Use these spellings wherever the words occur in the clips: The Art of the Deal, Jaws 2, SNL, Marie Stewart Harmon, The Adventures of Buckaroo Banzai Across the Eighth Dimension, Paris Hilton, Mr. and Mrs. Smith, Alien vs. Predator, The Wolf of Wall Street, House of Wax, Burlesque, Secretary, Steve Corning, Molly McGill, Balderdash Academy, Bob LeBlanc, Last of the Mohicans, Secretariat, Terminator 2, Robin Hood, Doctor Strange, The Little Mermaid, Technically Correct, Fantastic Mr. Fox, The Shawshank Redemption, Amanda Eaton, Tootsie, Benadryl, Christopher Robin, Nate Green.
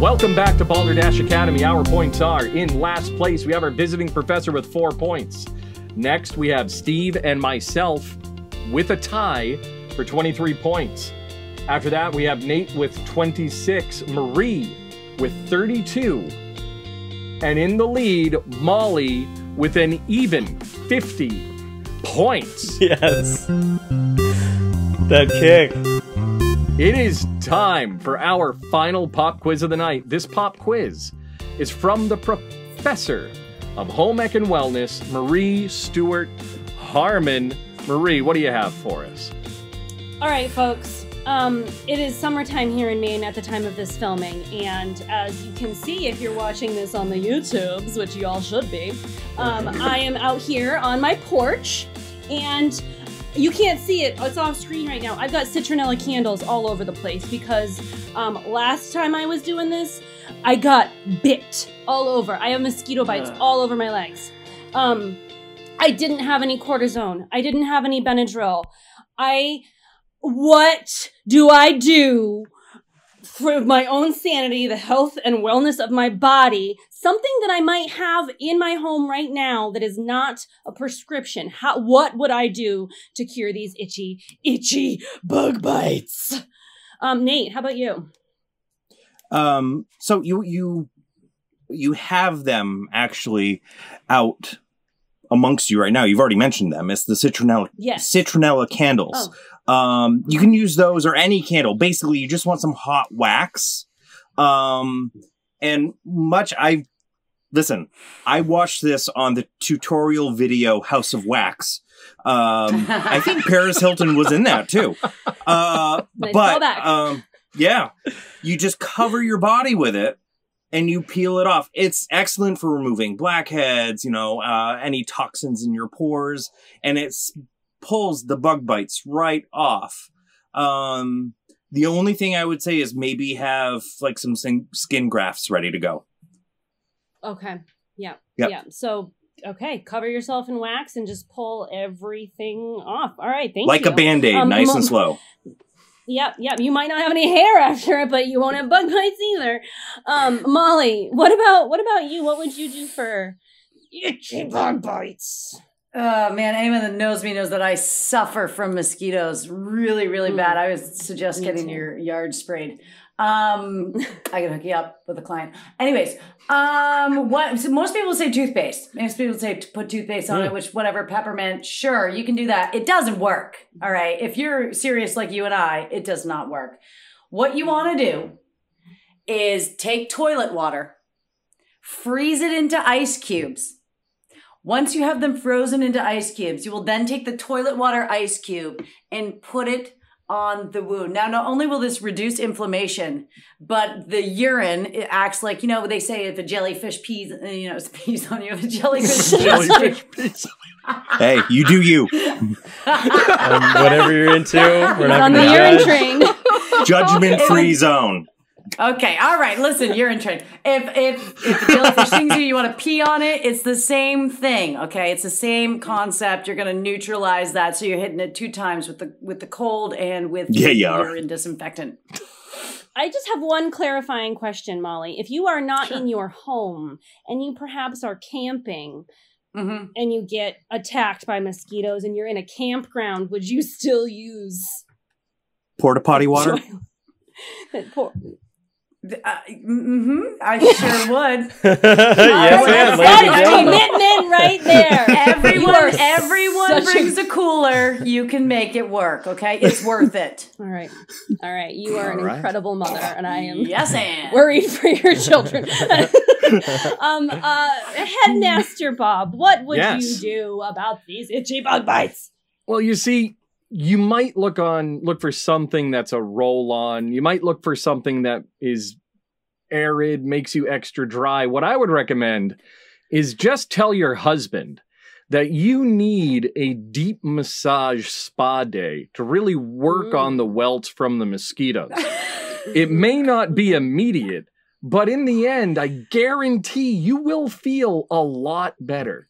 Welcome back to Balderdash Academy. Our points are in last place. We have our visiting professor with 4 points. Next, we have Steve and myself with a tie for 23 points. After that, we have Nate with 26, Marie with 32, and in the lead, Molly with an even 50 points. Yes. That kick. It is time for our final pop quiz of the night. This pop quiz is from the professor of home ec and wellness, Marie Stewart Harmon. Marie, what do you have for us? All right, folks. It is summertime here in Maine at the time of this filming, and as you can see if you're watching this on the YouTubes, which you all should be, I am out here on my porch, and you can't see it, it's off screen right now. I've got citronella candles all over the place because last time I was doing this, I got bit all over. I have mosquito bites all over my legs. I didn't have any cortisone. I didn't have any Benadryl. What do I do for my own sanity, the health and wellness of my body? Something that I might have in my home right now that is not a prescription. What would I do to cure these itchy, itchy bug bites? Nate, how about you? So you have them actually out amongst you right now. You've already mentioned them. It's the citronella, yes. Citronella candles. Oh. You can use those or any candle. Basically, you just want some hot wax. I watched this on the tutorial video, House of Wax. I think Paris Hilton was in that too. Yeah, you just cover your body with it and you peel it off. It's excellent for removing blackheads, you know, any toxins in your pores, and it's pulls the bug bites right off. The only thing I would say is maybe have like some skin grafts ready to go. Okay. Yeah. Yep. Yeah. So, okay. Cover yourself in wax and just pull everything off. All right. Thank you. Like a Band-Aid, nice and slow. Yep. Yep. You might not have any hair after it, but you won't have bug bites either. Molly, what about you? What would you do for itchy bug bites? Oh, man, anyone that knows me knows that I suffer from mosquitoes really, really bad. I would suggest getting your yard sprayed. I can hook you up with a client. Anyways, so most people say toothpaste. Most people say to put toothpaste on it, which whatever, peppermint, sure, you can do that. It doesn't work, all right? If you're serious like you and I, it does not work. What you want to do is take toilet water, freeze it into ice cubes. Once you have them frozen into ice cubes, you will then take the toilet water ice cube and put it on the wound. Now, not only will this reduce inflammation, but the urine, it acts like, you know, they say if a jellyfish pees, you know, pees on you, if a jellyfish pees. Hey, you do you. Whatever you're into, we're not on the urine train. Judgment-free zone. Okay, all right, listen, you're in train. If the jellyfish stings you, you want to pee on it, it's the same thing, okay? It's the same concept. You're going to neutralize that, so you're hitting it 2 times with the cold and with urine disinfectant. I just have one clarifying question, Molly. If you are not in your home and you perhaps are camping, and you get attacked by mosquitoes and you're in a campground, would you still use porta potty water? I sure would. Yes, that's a commitment right there. Everyone brings a cooler. You can make it work, okay? It's worth it. All right. You are an incredible mother, and I am worried for your children. Headmaster Bob, what would you do about these itchy bug bites? Well, you see, you might look for something that's a roll-on. You might look for something that is arid, makes you extra dry. What I would recommend is just tell your husband that you need a deep massage spa day to really work on the welts from the mosquitoes. It may not be immediate, but in the end, I guarantee you will feel a lot better.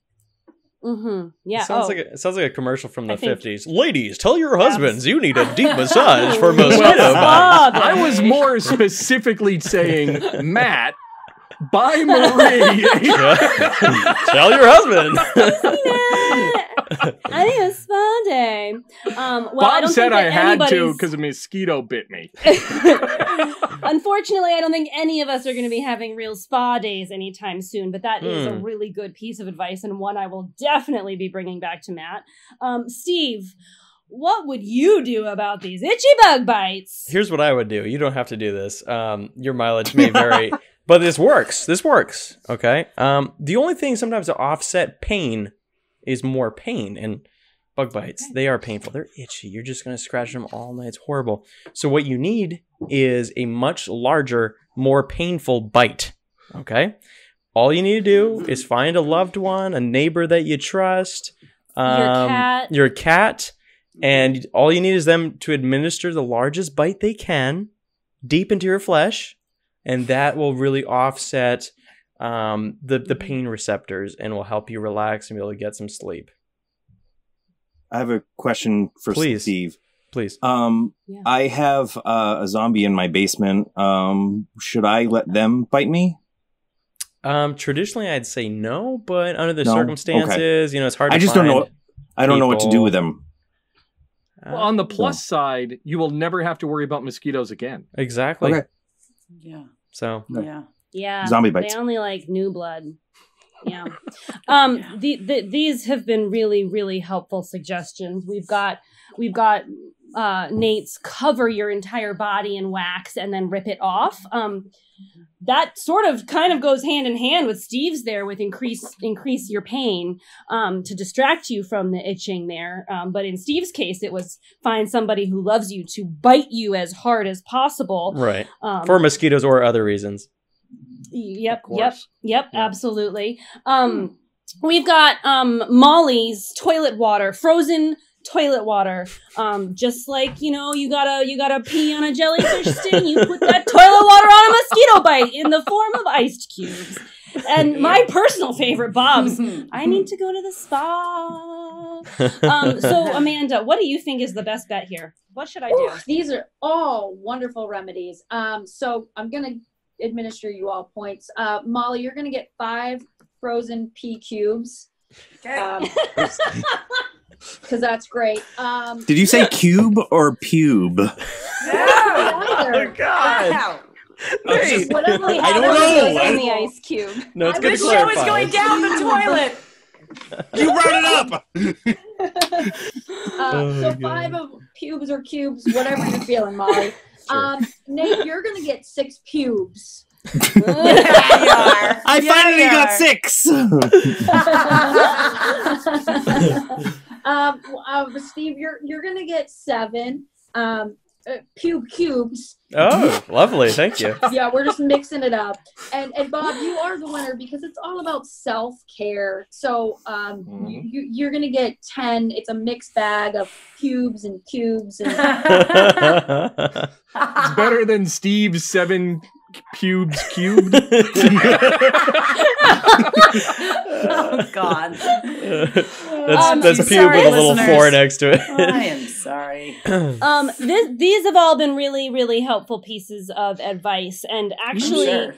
Mm-hmm. Yeah. It sounds like a commercial from the 50s. Ladies, tell your husbands you need a deep massage for mosquito bites. I was more specifically saying, Matt, by Marie. Tell your husband. I think it was spa day. Well, Bob said I had to because a mosquito bit me. Unfortunately, I don't think any of us are going to be having real spa days anytime soon, but that is a really good piece of advice and one I will definitely be bringing back to Matt. Steve, what would you do about these itchy bug bites? Here's what I would do. You don't have to do this. Your mileage may vary, but this works. This works. Okay. The only thing sometimes to offset pain is more pain, and bug bites, they are painful. They're itchy. You're just going to scratch them all night. It's horrible. So what you need is a much larger, more painful bite, okay? All you need to do is find a loved one, a neighbor that you trust, your cat, and all you need is them to administer the largest bite they can deep into your flesh, and that will really offset the pain receptors and will help you relax and be able to get some sleep. I have a question for Steve. Please. I have a zombie in my basement. Should I let them bite me? Traditionally, I'd say no, but under the circumstances, you know, it's hard to find people. I don't know what to do with them. Well, on the plus side, you will never have to worry about mosquitoes again. Exactly. Okay. Yeah. So. Yeah. Yeah, zombie bites. They only like new blood. Yeah. These have been really, really helpful suggestions. We've got Nate's cover your entire body in wax and then rip it off. That sort of kind of goes hand in hand with Steve's there with increase your pain to distract you from the itching there. But in Steve's case, it was find somebody who loves you to bite you as hard as possible. Right. For mosquitoes or other reasons. Yep, absolutely. We've got Molly's toilet water, frozen toilet water. Just like, you know, you gotta pee on a jellyfish sting, you put that toilet water on a mosquito bite in the form of ice cubes. And my personal favorite, Bob's, I need to go to the spa. So Amanda, what do you think is the best bet here? What should I do? These are all wonderful remedies. So I'm going to administer you all points. Molly, you're going to get 5 frozen pea cubes. Okay. Because that's great. Did you say cube or pube? No. Oh, God. Wait. Whatever we have on the ice cube. No, it's this show is going down the toilet. You brought it up. So 5 of pubes or cubes, whatever you're feeling, Molly. Sure. Nate, you're going to get 6 pubes. I finally got 6. Steve, you're going to get 7 pube cubes. Oh, lovely. Thank you. Yeah, we're just mixing it up. And Bob, you are the winner because it's all about self-care. So you're going to get 10. It's a mixed bag of cubes and cubes. And it's better than Steve's 7 pubes cubed. Oh, God. That's pube sorry, with a little listeners. 4 next to it. I am sorry. These have all been really, really helpful pieces of advice. And actually,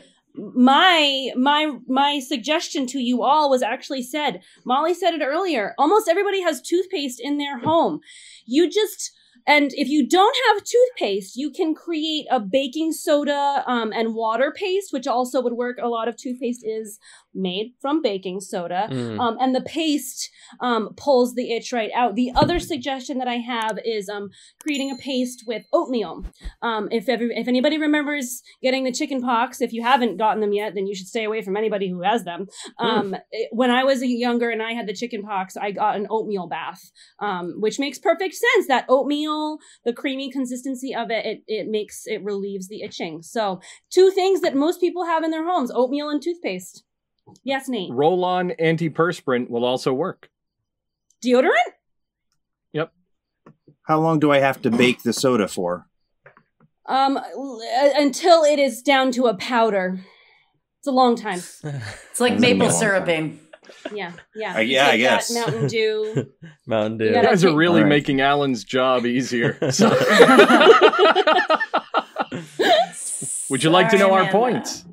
my suggestion to you all was actually said. Molly said it earlier. Almost everybody has toothpaste in their home. And if you don't have toothpaste, you can create a baking soda and water paste, which also would work. A lot of toothpaste is made from baking soda. And the paste pulls the itch right out. The other suggestion that I have is creating a paste with oatmeal. If anybody remembers getting the chicken pox, if you haven't gotten them yet, then you should stay away from anybody who has them. When I was younger and I had the chicken pox, I got an oatmeal bath, which makes perfect sense. That oatmeal, the creamy consistency of it, it relieves the itching. So 2 things that most people have in their homes, oatmeal and toothpaste. Yes, Nate. Roll-on antiperspirant will also work. Deodorant? Yep. How long do I have to bake the soda for? Until it is down to a powder. It's a long time. It's like maple syruping. Yeah, yeah. Yeah, I guess. Mountain Dew. Mountain Dew. You guys are really making Alan's job easier. So. Would you like to know our points?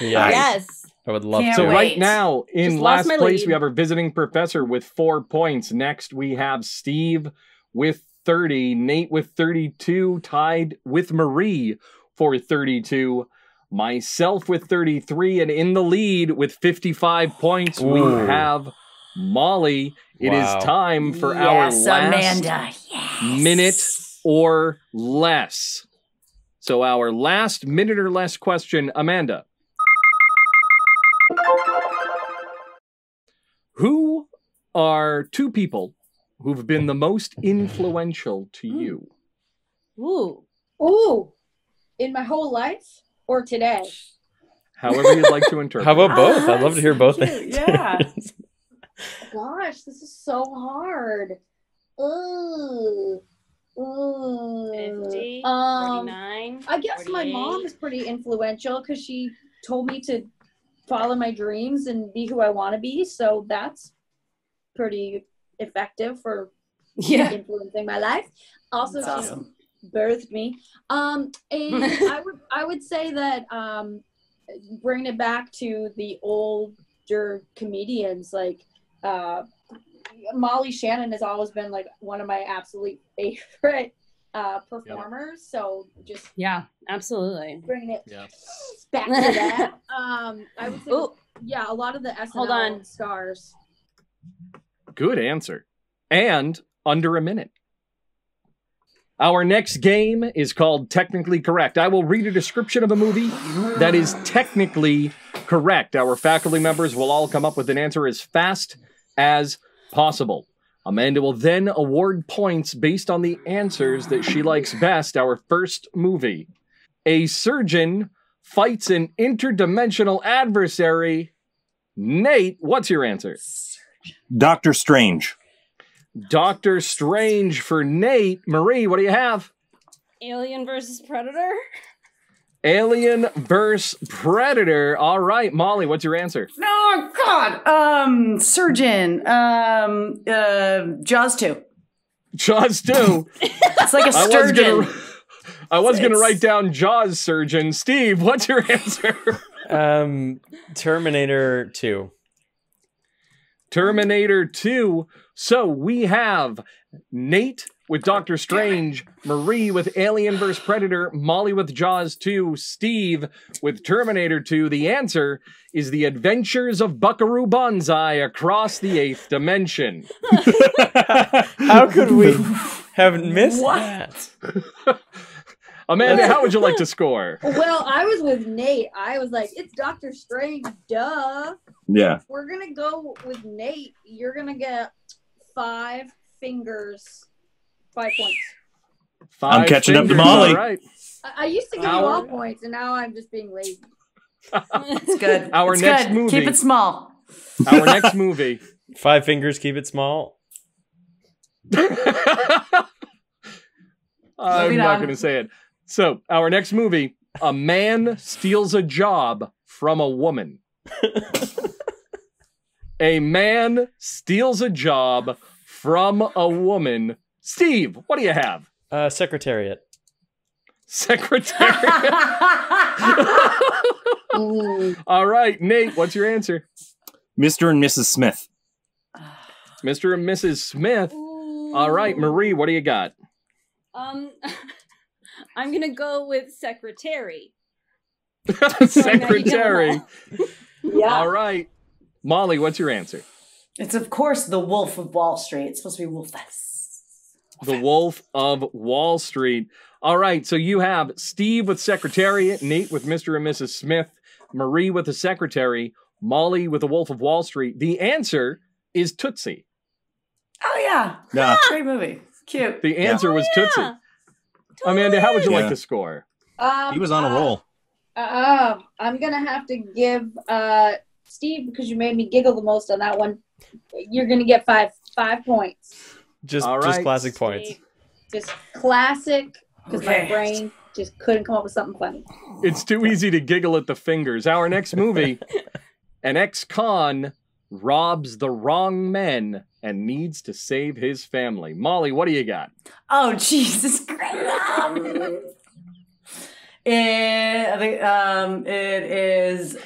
Yes. I would love to. So right now, in last place, we have our visiting professor with 4 points. Next, we have Steve with 30, Nate with 32, tied with Marie for 32, myself with 33, and in the lead with 55 points, we have Molly. Wow. It is time for our last minute or less. So our last minute or less question, Amanda. Who are two people who've been the most influential to you? Ooh. Ooh. In my whole life or today? However you'd like to interpret. How about both? I'd love to hear both. Yeah. Gosh, this is so hard. Ooh. Ooh. 50, 49, I guess 48. My mom is pretty influential because she told me to follow my dreams and be who I want to be. So that's pretty effective for influencing my life. Also, she's awesome. Birthed me. And I would say that bringing it back to the older comedians, like Molly Shannon has always been like one of my absolute favorite performers. Yep. So just absolutely bringing it back to that. I would say a lot of the SNL stars. Good answer, and under a minute. Our next game is called Technically Correct. I will read a description of a movie that is technically correct. Our faculty members will all come up with an answer as fast as possible. Amanda will then award points based on the answers that she likes best. Our first movie. A surgeon fights an interdimensional adversary. Nate, what's your answer? Doctor Strange. Doctor Strange for Nate. Marie, what do you have? Alien vs. Predator. Alien vs. Predator. All right, Molly, what's your answer? Oh, God. Surgeon. Jaws 2. Jaws 2? It's like a sturgeon. I was going to write down Jaws Surgeon. Steve, what's your answer? Terminator 2. Terminator 2. So we have Nate with Doctor Strange, Marie with Alien vs. Predator, Molly with Jaws 2, Steve with Terminator 2. The answer is The Adventures of Buckaroo Banzai Across the Eighth Dimension. How could we have missed that? Amanda, how would you like to score? Well, I was with Nate. I was like, it's Doctor Strange, duh. Yeah. We're going to go with Nate. You're going to get 5 points. 5 I'm catching fingers. Up to Molly. All right. I used to give you all points, and now I'm just being lazy. It's good. Movie. Keep it small. Our next movie. 5 fingers, keep it small. I'm not going to say it. So, our next movie, a man steals a job from a woman. A man steals a job from a woman. Steve, what do you have? Secretariat. Secretariat. All right, Nate, what's your answer? Mr. and Mrs. Smith. Mr. and Mrs. Smith. Ooh. All right, Marie, what do you got? I'm going to go with Secretary. Secretary. Yeah. All right. Molly, what's your answer? It's, of course, The Wolf of Wall Street. It's supposed to be The Wolf of Wall Street. All right. So you have Steve with Secretariat, Nate with Mr. and Mrs. Smith, Marie with The Secretary, Molly with The Wolf of Wall Street. The answer is Tootsie. Oh, yeah. Nah. Great movie. Cute. The answer was Tootsie. Totally. Amanda, how would you like to score? He was on a roll. I'm going to have to give Steve, because you made me giggle the most on that one. You're going to get 5 points. Just classic points. Just classic, because my brain just couldn't come up with something funny. It's too easy to giggle at the fingers. Our next movie, an ex-con robs the wrong men and needs to save his family. Molly, what do you got? Oh, Jesus Christ. It is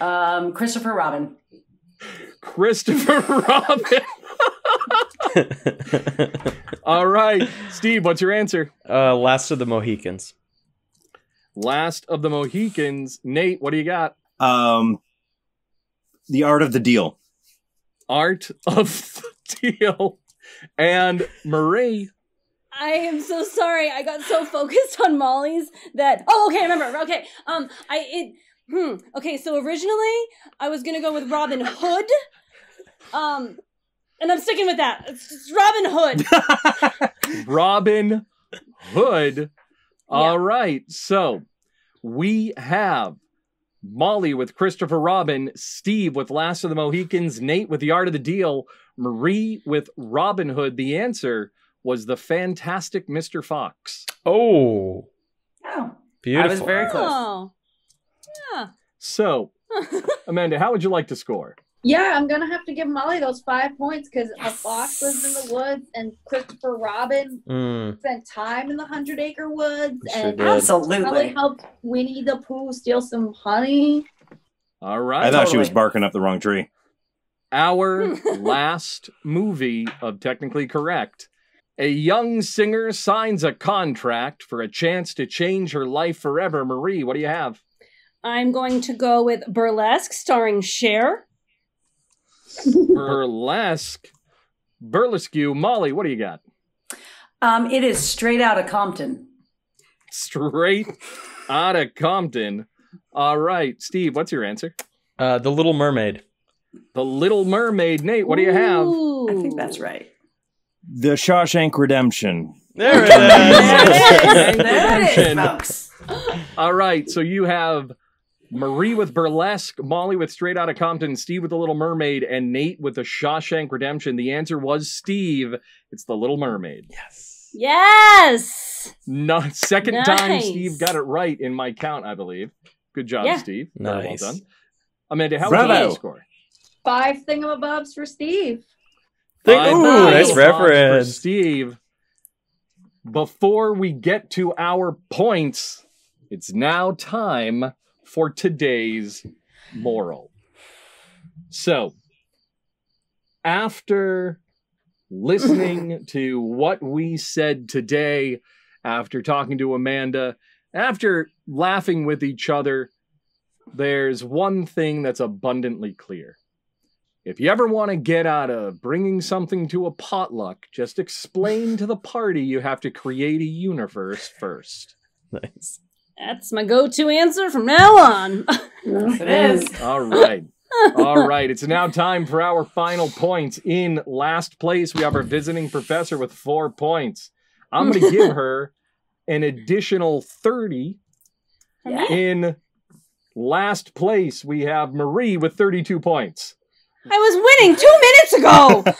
Christopher Robin. Christopher Robin. All right. Steve, what's your answer? Last of the Mohicans. Last of the Mohicans. Nate, what do you got? The Art of the Deal. Art of the Deal. And Marie. I am so sorry. I got so focused on Molly's that... Oh, okay, I remember. Okay. Okay, so originally I was going to go with Robin Hood. And I'm sticking with that. It's Robin Hood. Robin Hood. All right. So we have Molly with Christopher Robin, Steve with Last of the Mohicans, Nate with The Art of the Deal, Marie with Robin Hood. The answer was the Fantastic Mr. Fox. Oh. Oh. Beautiful. I was very close. Oh. Yeah. So, Amanda, how would you like to score? Yeah, I'm going to have to give Molly those 5 points because a fox lives in the woods and Christopher Robin spent time in the 100-acre woods. And absolutely. Probably helped Winnie the Pooh steal some honey. All right. I thought she was barking up the wrong tree. Our last movie of Technically Correct. A young singer signs a contract for a chance to change her life forever. Marie, what do you have? I'm going to go with Burlesque starring Cher. Burlesque. Molly, what do you got? It is Straight Outta Compton. Straight Outta Compton. All right, Steve, what's your answer? The Little Mermaid. The Little Mermaid. Nate, what do you have? I think that's right. The Shawshank Redemption. There it is. There it is, folks. All right, so you have Marie with Burlesque, Molly with Straight Outta Compton, Steve with The Little Mermaid, and Nate with The Shawshank Redemption. The answer was Steve. It's The Little Mermaid. Yes. Yes. Second time Steve got it right in my count, I believe. Good job, Steve. Nice. Well done. Amanda, how would you score? 5 thingamabobs for Steve. Nice reference. For Steve. Before we get to our points, it's now time for today's moral. So, after listening to what we said today, after talking to Amanda, after laughing with each other, there's one thing that's abundantly clear. If you ever want to get out of bringing something to a potluck, just explain to the party you have to create a universe first. Nice. That's my go-to answer from now on. Yes, it is. All right. All right. It's now time for our final points. In last place, we have our visiting professor with 4 points. I'm going to give her an additional 30. Yeah. In last place, we have Marie with 32 points. I was winning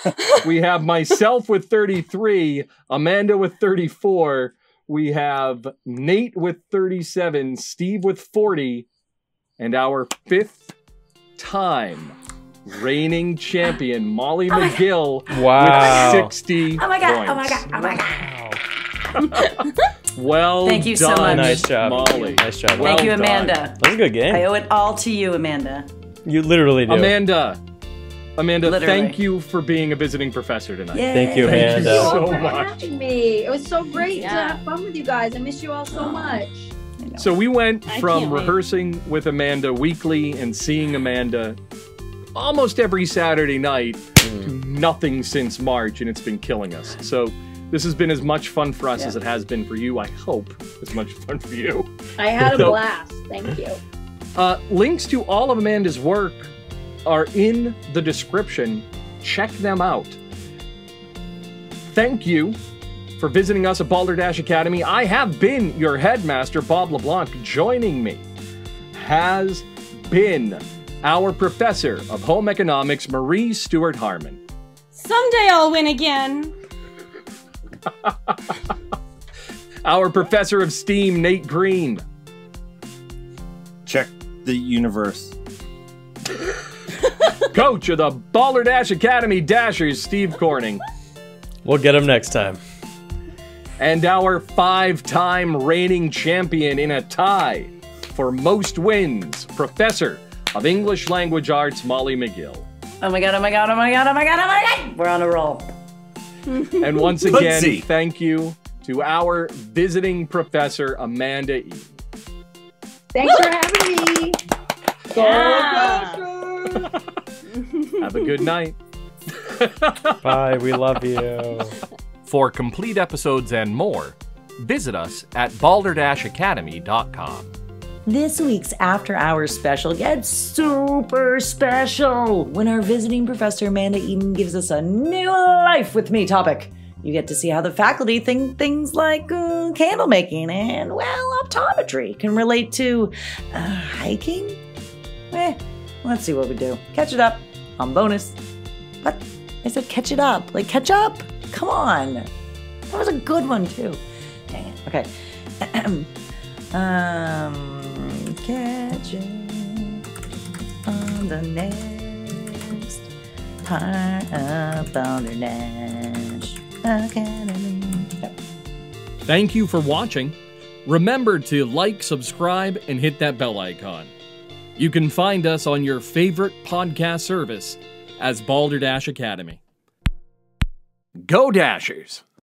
2 minutes ago. We have myself with 33, Amanda with 34. We have Nate with 37, Steve with 40, and our 5th time reigning champion, Molly McGill with 60 points. Oh my God, oh my God, oh my God. Well thank you so much. Nice job, Molly. Nice job. Well Thank you, Amanda. That was a good game. I owe it all to you, Amanda. You literally do. Amanda, thank you for being a visiting professor tonight. Yay. Thank you, Amanda. Thank you all so much. For having me. It was so great to have fun with you guys. I miss you all so much. So we went from rehearsing with Amanda weekly and seeing Amanda almost every Saturday night to nothing since March, and it's been killing us. So this has been as much fun for us as it has been for you. I hope as much fun for you. I had a blast. Thank you. Links to all of Amanda's work are in the description. Check them out. Thank you for visiting us at Balderdash Academy. I have been your headmaster, Bob LeBlanc. Joining me has been our professor of home economics, Marie Stewart Harmon. Someday I'll win again. Our professor of STEAM, Nate Green. Check the universe. coach of the Balderdash Academy Dashers, Steve Corning. We'll get him next time. And our 5-time reigning champion in a tie for most wins, Professor of English Language Arts, Molly McGill. Oh my god, oh my god, oh my god, oh my god, oh my god! We're on a roll. And once again, Tootsie. Thank you to our visiting professor, Amanda Eaton. Thanks for having me. Yeah. Have a good night. Bye, we love you. For complete episodes and more, visit us at balderdashacademy.com. This week's After Hours special gets super special when our visiting professor Amanda Eaton gives us a new life with me topic. You get to see how the faculty think things like candle making and, well, optometry can relate to hiking. Let's see what we do. Catch it up on bonus. What? I said catch it up. Like, catch up? Come on. That was a good one, too. Dang it. Okay. Catch it on the next part of Balderdash Academy. Yep. Thank you for watching. Remember to like, subscribe, and hit that bell icon. You can find us on your favorite podcast service as Balderdash Academy. Go Dashers!